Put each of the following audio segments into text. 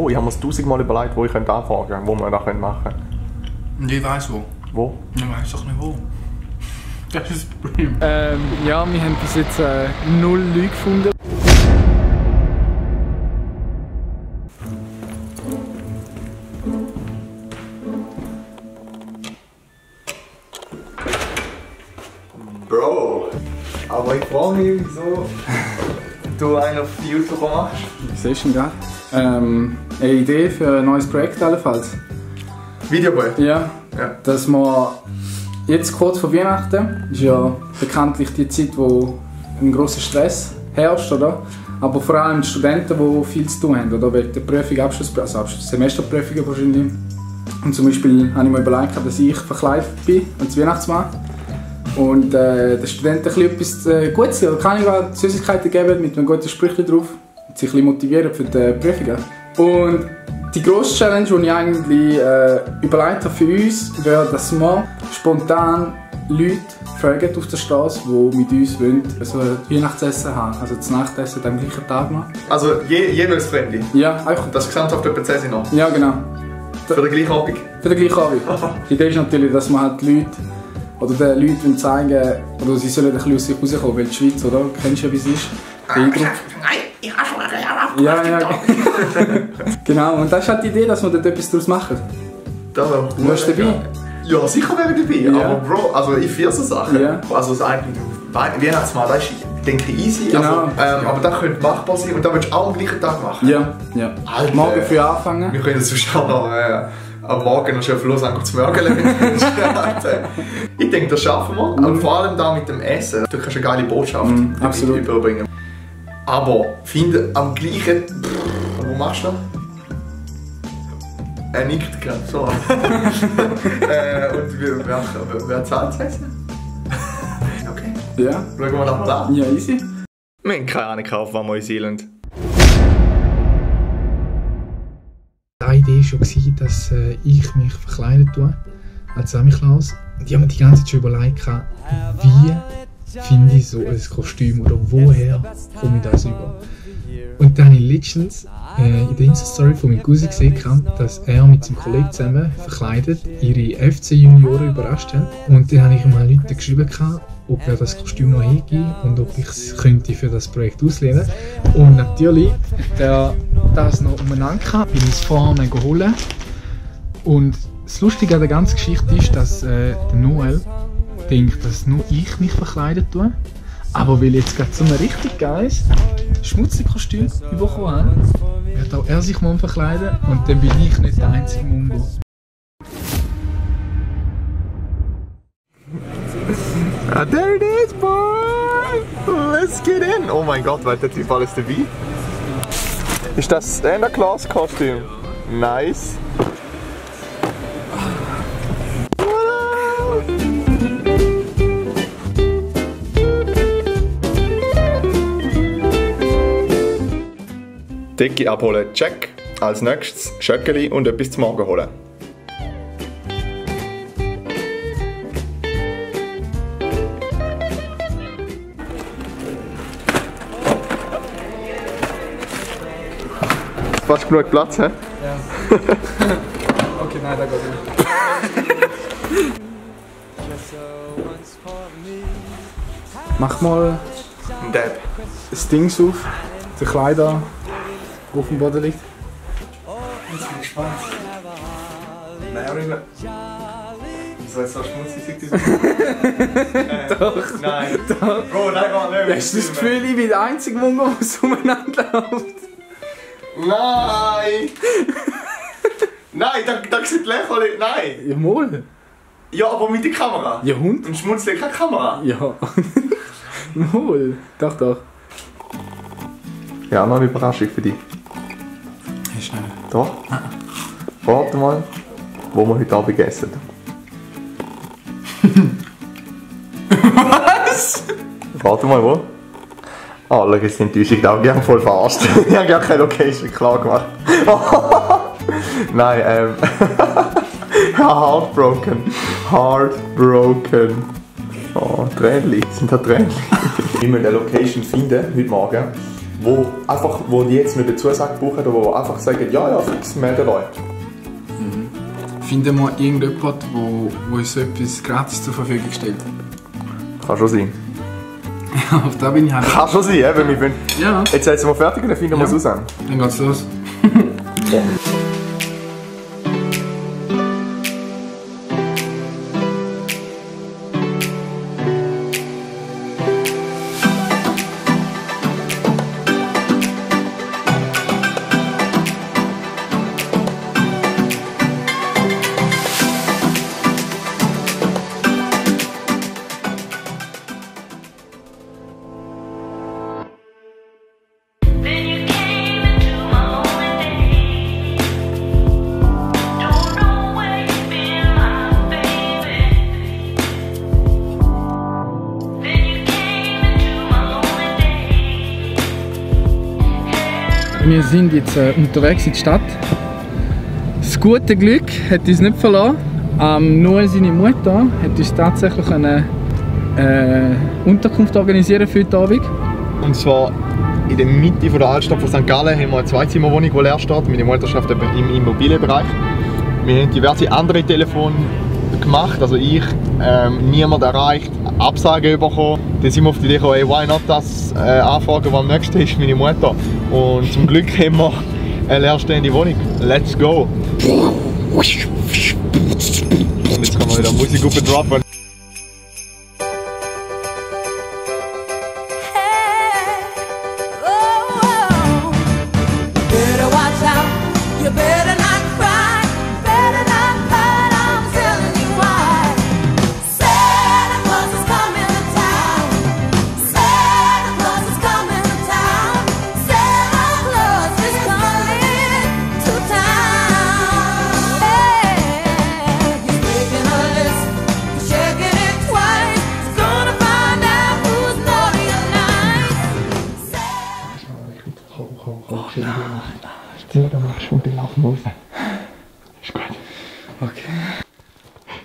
Wo? Ich habe mir das 1000 Mal überlegt, wo ich anfangen könnte, wo wir das machen können. Ich weiss wo. Wo? Ich weiss doch nicht wo. Das ist das Problem. Ja, wir haben bis jetzt 0 Leute gefunden. Bro, aber ich frage mich, wieso du einen auf die YouTube machst. Was ist denn das? Eine Idee für ein neues Projekt allenfalls. Videoboy? Ja, ja. Dass wir jetzt kurz vor Weihnachten, ist ja bekanntlich die Zeit, wo ein grosser Stress herrscht, oder? Aber vor allem die Studenten, die viel zu tun haben, oder? Wegen der Prüfung, also Semesterprüfungen wahrscheinlich. Und zum Beispiel habe ich mir überlegt, dass ich verkleidet bin als Weihnachtsmann. Und den Studenten etwas Gutes oder kann ich Süßigkeiten geben mit einem guten Sprüchchen drauf und sich motivieren für die Prüfungen. Und die grosse Challenge, die ich eigentlich überlegt habe für uns, wäre, dass wir spontan Leute fragen auf der Straße, die mit uns wollen, also Weihnachtsessen haben, also das Nachtessen am gleichen Tag noch. Also jeweils Fremde? Ja, einfach. Das ist gesamt auf der Prinzessin noch? Ja, genau. Für den gleichen Abend? Für den gleichen Abend. Die Idee ist natürlich, dass man halt Leute oder den Leuten zeigen, oder sie sollen ein bisschen aus sich rauskommen, weil die Schweiz, oder? Kennst du ja, wie es ist? Nein, ich habe schon mal ja. Genau, und das ist halt die Idee, dass wir dort etwas daraus machen. Das wäre cool. Wärst du dabei? Ja, sicher wäre ich dabei, aber Bro, also ich feiere so Sachen. Ja. Also das eigene Weihnachtsmann, das ist, denke ich, easy. Genau. Also, aber das könnte machbar sein und das willst du auch am gleichen Tag machen. Ja, ja. Alter, morgen früh anfangen. Wir können das sonst auch noch, am Morgen noch schön los zu mörgeln. Ich denke, das schaffen wir. Und vor allem da mit dem Essen. Du kannst eine geile Botschaft überbringen. Aber finde am gleichen. Wo machst du das? Er nickt gerade so. Und wer zahlt das Essen? Okay. Ja. Schauen wir nach da. Ja, easy. Wir haben keine Ahnung, auf was wir uns einlassen. Die Idee war schon, dass ich mich verkleidet tue als Samichlaus. Und ich habe mir die ganze Zeit schon überlegt, wie finde ich so ein Kostüm oder woher komme ich das über. Und dann habe ich letztens in der Insta-Story von meinem Cousin gesehen, dass er mit seinem Kollegen zusammen verkleidet ihre FC-Junioren überrascht hat. Und dann habe ich mal Leute geschrieben, ob er das Kostüm noch hege und ob ich es für das Projekt auslehnen könnte. Und natürlich, der das noch umeinander kann, bin ich es vorne geholt. Und das Lustige an der ganzen Geschichte ist, dass Noel denkt, dass nur ich mich verkleidet tue. Aber weil ich jetzt gerade so ein richtig geiles Schmutzkostüm bekommen habe, wird auch er sich mal verkleiden und dann bin ich nicht der einzige Mungo. Ah, there it is, boy! Let's get in! Oh mein Gott, weil der Typ alles dabei? Ist das Standard-Class-Kostüm? Nice! Decke abholen, check! Als nächstes Schöckeli und etwas zum Morgen holen. Fast genug Platz, hä? Ja. Okay, nein, da geht nicht. Mach mal das Ding auf, die Kleider, die auf dem Boden liegt. Jetzt bin ich gespannt. Nein, aber nicht. Wieso jetzt so schmutzig? Doch. Nein. Doch. Bro, nein, war nicht. Hast du das Gefühl, ich bin der einzige Mungo, der umeinander läuft? Nein! Nein, das sieht lächerlich. Nein! Ja, mal! Ja, aber mit der Kamera! Ja, Hund? Und schmutzig keine Kamera! Ja! Mal! Doch, doch! Ja, noch eine Überraschung für dich! Ist nicht. Doch! Warte mal, wo wir heute Abend essen. Was? Warte mal, wo? Alle sind enttäuscht, auch gerne voll verarscht. Ich habe gar keine Location klar gemacht. Nein, heartbroken. Heartbroken. Oh, Tränchen. Sind da Tränchen? Wie wir eine Location finden heute Morgen, wo jetzt nicht dazu sagen brauchen, oder wo einfach sagen, ja, ja, fix, meldet euch. Mhm. Finden wir irgendjemanden, der uns so etwas gratis zur Verfügung stellt? Kann schon sein. Ja, auf da bin ich halt. Kann schon sein, eben. Wir ja. Jetzt sind wir fertig und dann finden wir es raus. Dann geht's los. Ja. Wir sind jetzt unterwegs in die Stadt. Das gute Glück hat uns nicht verloren. Nur seine Mutter hat uns tatsächlich eine Unterkunft organisieren für heute Abend. Und zwar in der Mitte der Altstadt von St. Gallen haben wir eine Zweizimmerwohnung, die leer steht. Meine Mutter arbeitet im Immobilienbereich. Wir haben diverse andere Telefone gemacht, also ich, niemand erreicht, Absagen bekommen. Dann sind wir auf die Idee gekommen, hey, why not das anfragen, was am nächsten ist, meine Mutter. Und zum Glück haben wir eine leerstehende Wohnung. Let's go! Und jetzt kann man wieder Musik aufdroppen.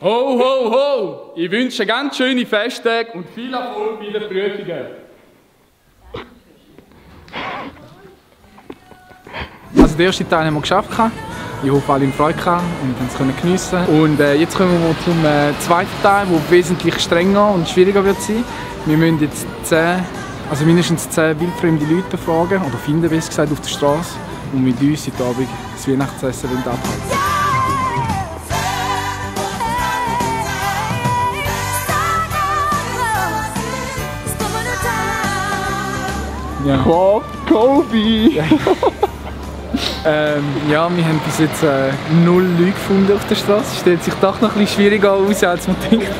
Ho, ho, ho! Ich wünsche ganz schöne Festtage und viel Erfolg bei den Prüfungen. Also den ersten Teil haben wir geschafft. Ich hoffe, alle haben Freude gehabt und haben es geniessen können. Und jetzt kommen wir zum zweiten Teil, der wesentlich strenger und schwieriger wird sein. Wir müssen jetzt mindestens 10 wildfremde Leute befragen, oder finden, besser gesagt, auf der Straße. Und mit uns heute Abend das Weihnachtsessen abhalten. Ja. Kobe! Ja. Wir haben bis jetzt 0 Leute gefunden auf der Straße. Stellt sich doch noch ein bisschen schwieriger aus, als man denkt.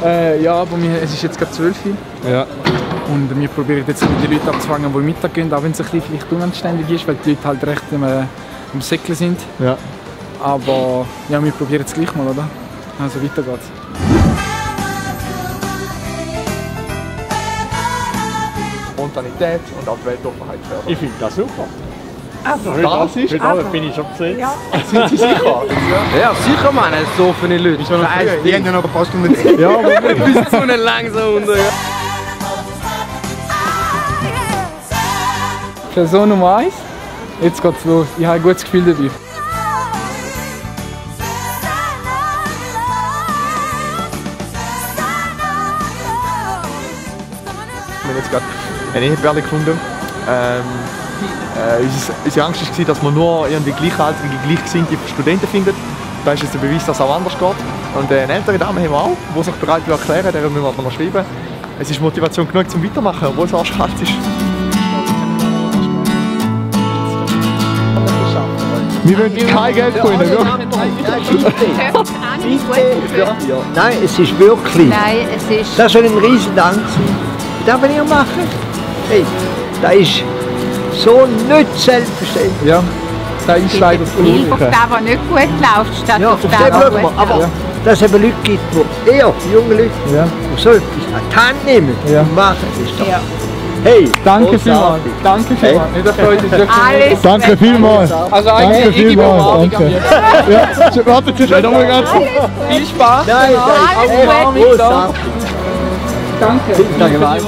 Aber es ist jetzt gerade 12 Uhr. Ja. Und wir probieren jetzt die Leute abzufangen, die Mittag gehen, auch wenn es ein bisschen vielleicht unanständig ist, weil die Leute halt recht im Säckchen sind. Ja. Aber ja, wir probieren es gleich mal, oder? Also weiter geht's. Spontanität und auch die Weltoffenheit fördern. Ich finde das super. Also, heute bin ich schon gesehen. Ja. Sind Sie sicher? Ja, sicher, Mann. Es sind offene Leute. Ich bin ja noch ein paar Stunden drin. Ja, wir bist so nicht langsam unter. Person Nummer 1. Jetzt geht's los. Ich habe ein gutes Gefühl dabei. Eine Eheperle gefunden. Unsere Angst war, dass man nur irgendwie gleichaltrige, gleichgesinnte Studenten findet. Da ist jetzt der Beweis, dass es auch anders geht. Und eine ältere Dame haben wir auch, die sich bereit will erklären, der müssen wir aber noch schreiben. Es ist Motivation genug zum Weitermachen, obwohl es arschkalt ist. Wir wollen kein Geld finden, ja. Nein, es ist wirklich. Nein, es ist. Das ist ein riesen Dank. Das will ich machen. Hey, das ist so nicht selbstverständlich. Ja, das ist leider so. Hilfe auf den, der nicht gut läuft, statt auf den, der gut läuft. Aber dass es eben Leute gibt, die eher junge Leute, die so etwas an die Hand nehmen und machen, ist doch... Hey, danke vielmals. Danke vielmals. Danke vielmals. Also eigentlich, ich gebe auch ja, wartet jetzt nochmal ganz kurz. Viel Spaß. Danke. Danke.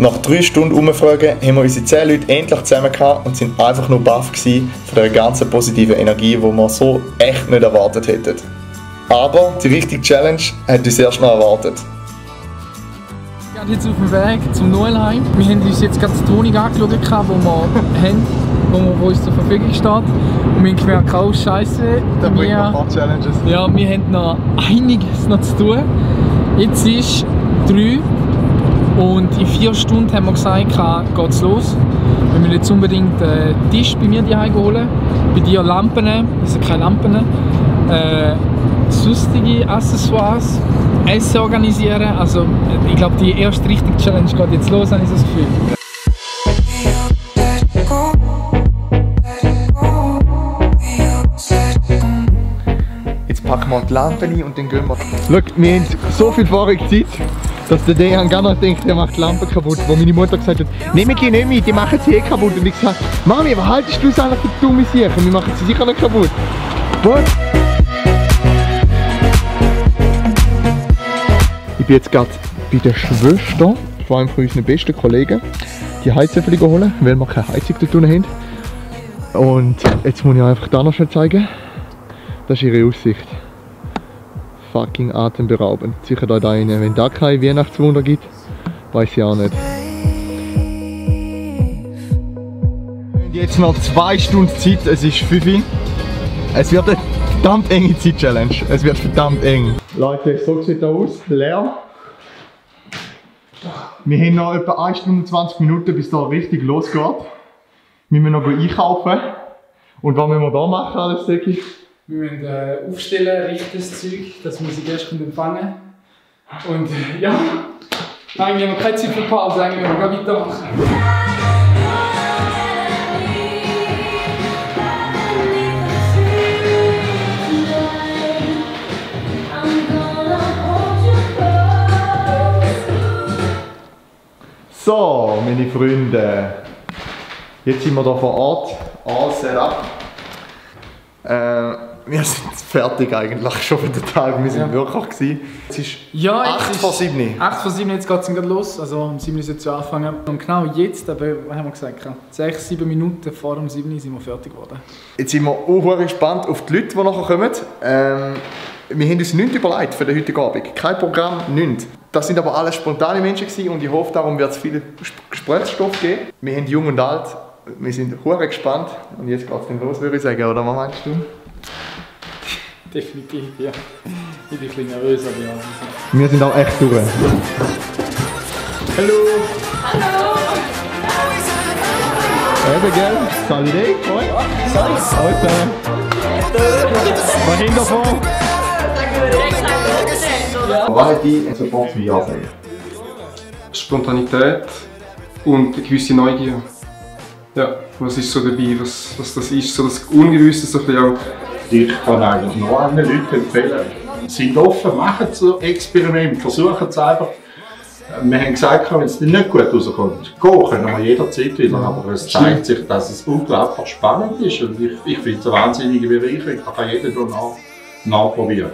Nach 3 Stunden Umfragen haben wir unsere 10 Leute endlich zusammen gehabt und sind einfach nur baff gewesen von der ganzen positiven Energie, die wir so echt nicht erwartet hätten. Aber die richtige Challenge hat uns erst noch erwartet. Wir sind jetzt auf dem Weg zum Noelheim. Wir haben uns jetzt gerade die Wohnung angeschaut, die wir haben, die uns zur Verfügung steht. Und wir haben gemerkt, oh Scheiße, da bringt noch ein paar Challenges. Ja, wir haben noch einiges noch zu tun. Jetzt ist 3 und in 4 Stunden haben wir gesagt, geht's los. Wir müssen jetzt unbedingt einen Tisch bei mir daheim holen. Bei dir Lampen, das sind keine Lampen. Sonstige Accessoires, Essen organisieren, also ich glaube die erste richtige Challenge geht jetzt los, habe ich das Gefühl. Jetzt packen wir die Lampe ein und dann gehen wir. Schau, wir haben so viel Fahrzeugzeit, dass der Dejan gar nicht denkt, der macht die Lampe kaputt, wo meine Mutter gesagt hat, nimm mich, die machen sie eh kaputt. Und ich gesagt, Mami, was haltest du es eigentlich für dumme Sachen? Wir machen sie sicher nicht kaputt. What? Ich bin jetzt gerade bei der Schwester, vor allem von unseren besten Kollegen, die Heizung holen, weil wir keine Heizung da drin haben. Und jetzt muss ich einfach da noch schnell zeigen. Das ist ihre Aussicht. Fucking atemberaubend. Sicher da rein. Wenn da kein Weihnachtswunder gibt, weiß ich auch nicht. Wir haben jetzt noch 2 Stunden Zeit, es ist 5 Uhr. Es wird eine verdammt enge Zeit-Challenge. Es wird verdammt eng. Leute, so sieht das aus. Leer. Wir haben noch etwa 1 Stunde und 20 Minuten, bis da richtig losgeht. Wir müssen noch einkaufen. Und was müssen wir da machen, alles denke ich? Wir müssen aufstellen, richtiges Zeug, dass wir sie erst empfangen können. Und ja, eigentlich haben wir keine Zeit für Pause, eigentlich müssen wir gleich weitermachen. So, meine Freunde, jetzt sind wir hier vor Ort, all set up. Wir sind fertig eigentlich schon für den Tag, wir sind wirklich gewesen. Es ist 8 vor 7. 8 vor 7, jetzt geht es gerade los, also um 7 Uhr soll es anfangen. Und genau jetzt, aber was haben wir gesagt, 6-7 Minuten vor um 7 Uhr sind wir fertig geworden. Jetzt sind wir auch gespannt auf die Leute, die nachher kommen. Wir haben uns nichts überlegt für den heutigen Abend. Kein Programm, nichts. Das sind aber alle spontane Menschen gewesen und ich hoffe, darum wird es viel Gesprächsstoff geben. Wir haben jung und alt, wir sind sehr gespannt. Und jetzt geht es dann los, würde ich sagen, oder was meinst du? Definitiv, ja. Ich bin ein bisschen nervös, aber ja. Wir sind auch echt durch. Hallo! Hallo! Eben, gell? Saludé! Was haben wir davon? Was hat dich sofort zu Ja sagen? Spontanität und eine gewisse Neugier. Ja, was ist so dabei? Was das ist, so das Ungewisse, so ein bisschen auch. Ich kann eigentlich nur anderen Leuten empfehlen. Seid offen, macht so Experimente, versuchen es einfach. Wir haben gesagt, wenn es nicht gut rauskommt, gehen wir jederzeit wieder. Aber es zeigt sich, dass es unglaublich spannend ist. Und ich finde es eine wahnsinnige Bereicherung. Da kann jeder noch nachprobieren.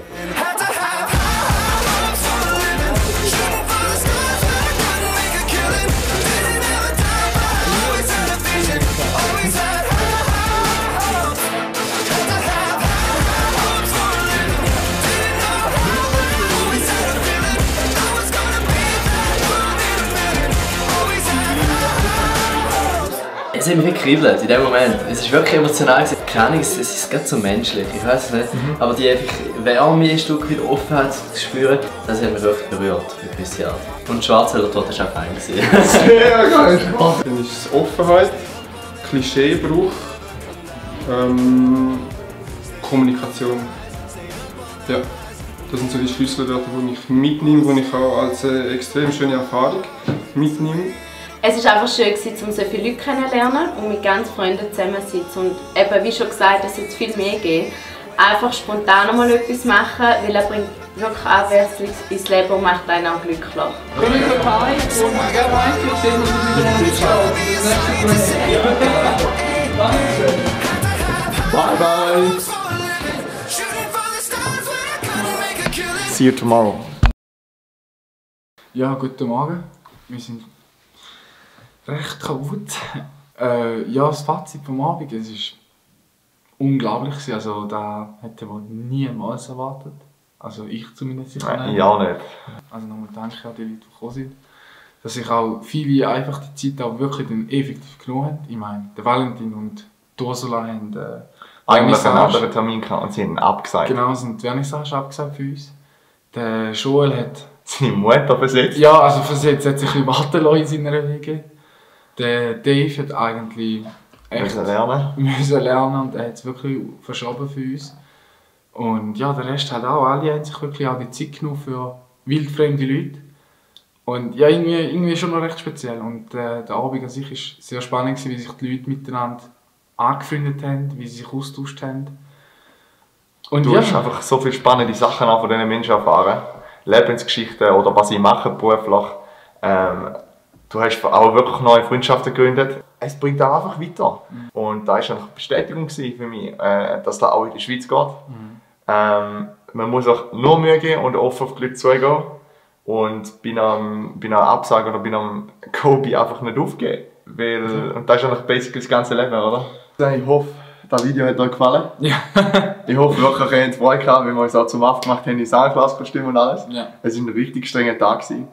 Es hat mich gekribbelt in dem Moment. Es war wirklich emotional. Keine Ahnung, es ist gerade so menschlich, ich weiß es nicht. Aber die einfach Wärme ein Stück weit Offenheit zu spüren, das hat mich wirklich berührt, für eine gewisse Art. Und Schwarzwälder-Torte war auch fein. Sehr geil! Dann ist es Offenheit, Klischeebruch, Kommunikation. Ja, das sind so die Schlüsselwörter, die ich mitnehme, die ich auch als eine extrem schöne Erfahrung mitnehme. Es war einfach schön, um so viele Leute kennenzulernen und mit ganz Freunden zusammen zu sitzen. Und eben, wie schon gesagt, es wird viel mehr geben. Einfach spontan mal etwas machen, weil er bringt wirklich Abwechslung ins Leben und macht einen auch glücklich. Komm in die Party und meistens sehen wir uns wieder. Bye bye! See you tomorrow. Ja, guten Morgen. Wir sind recht kaputt. Ja, das Fazit vom Abend, es ist unglaublich. Also, da hätte wohl niemals erwartet. Also ich zumindest. Ja, nicht. Also nochmal danke an die Leute, die gekommen sind. Dass sich auch viele einfach die Zeit auch wirklich dann effektiv genommen haben. Ich meine, der Valentin und die Ursula haben eigentlich einen anderen Termin gehabt und sie haben abgesagt. Genau, sind die Vernissage abgesagt für uns. Der Joel hat seine Mutter versetzt. Ja, also versetzt, hat sich warten lassen in seiner Wege. Der Dave hat eigentlich echt müssen lernen und er hat es wirklich verschoben für uns. Und ja, der Rest hat auch, alle haben sich wirklich auch die Zeit genommen für wildfremde Leute. Und ja, irgendwie schon noch recht speziell. Und der Abend an sich war sehr spannend, wie sich die Leute miteinander angefreundet haben, wie sie sich austauscht haben. Und du hast einfach so viele spannende Sachen von diesen Menschen erfahren. Lebensgeschichten oder was sie machen beruflich. Du hast auch wirklich neue Freundschaften gegründet. Es bringt auch einfach weiter. Mhm. Und da war eine Bestätigung für mich, dass das auch in die Schweiz geht. Mhm. Man muss auch nur Mühe geben und offen auf die Leute zugehen. Und bei einer Absage oder bei einem Kobi einfach nicht aufgeben. Weil, mhm. Und das ist eigentlich basically das ganze Leben, oder? Ich hoffe, das Video hat euch gefallen. Ja. Ich hoffe wirklich, ihr habt Freude gehabt, wenn wir uns auch zum Affen gemacht haben, in Saalklasskostüm und alles. Ja. Es war ein richtig strenger Tag. Mhm.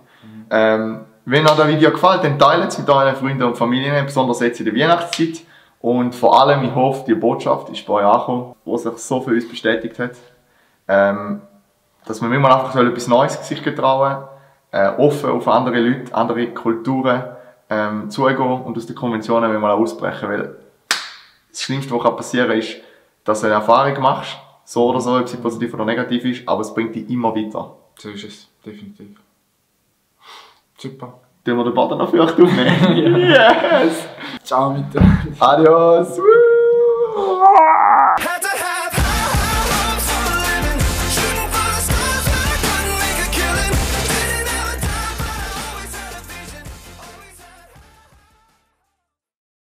Wenn euch das Video gefällt, dann teilt es mit euren Freunden und Familien, besonders jetzt in der Weihnachtszeit. Und vor allem, ich hoffe, die Botschaft ist bei euch angekommen, die sich so für uns bestätigt hat. Dass man immer einfach etwas Neues sich getrauen, offen auf andere Leute, andere Kulturen zugehen und aus den Konventionen will man auch ausbrechen. Weil das Schlimmste, was passieren kann, ist, dass du eine Erfahrung machst, so oder so, ob sie positiv oder negativ ist, aber es bringt dich immer weiter. So ist es, definitiv. Super. Tun wir den Baden noch vielleicht aufnehmen? Yes! Ciao miteinander. Adios!